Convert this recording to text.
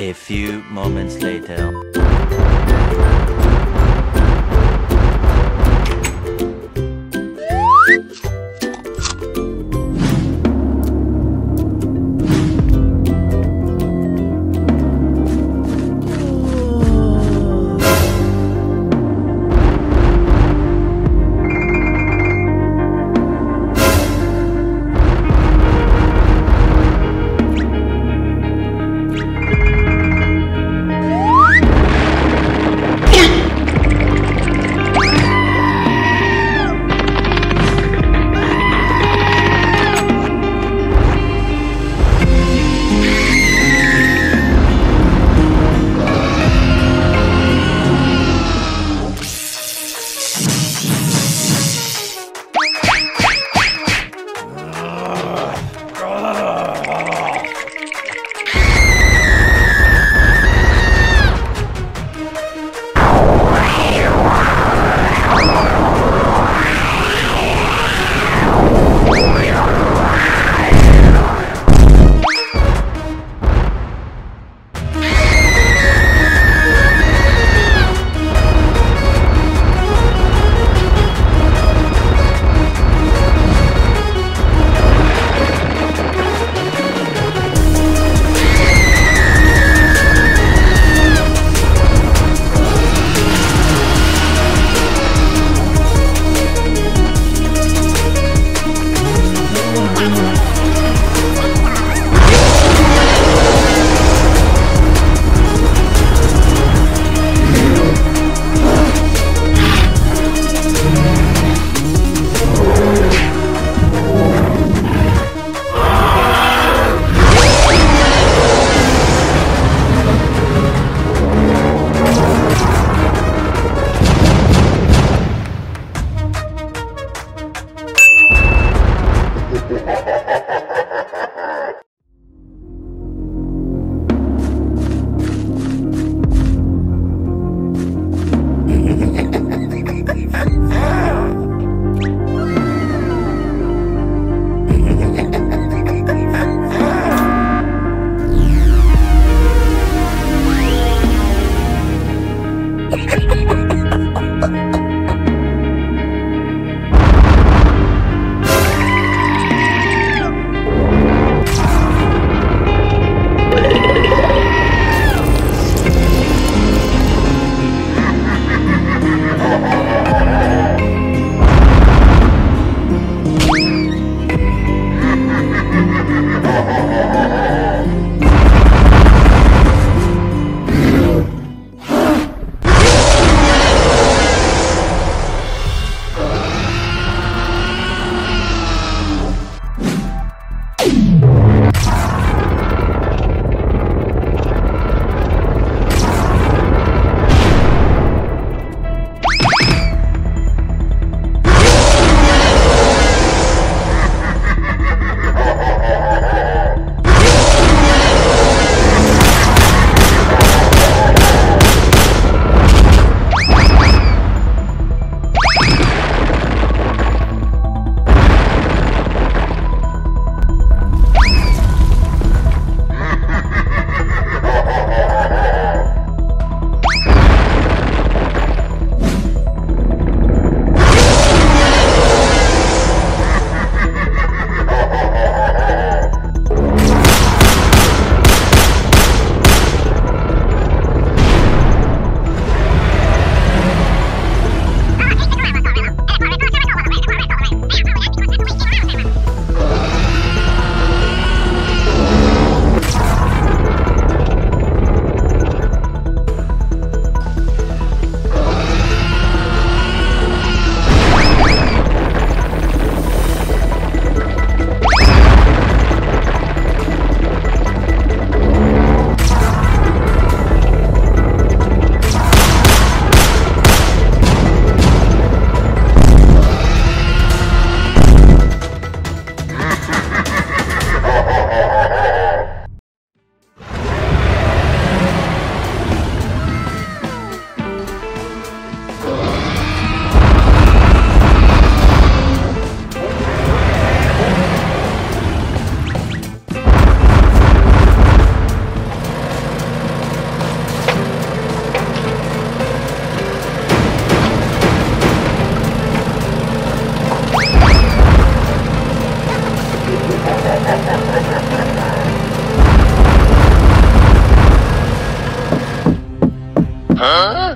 A few moments later. Huh?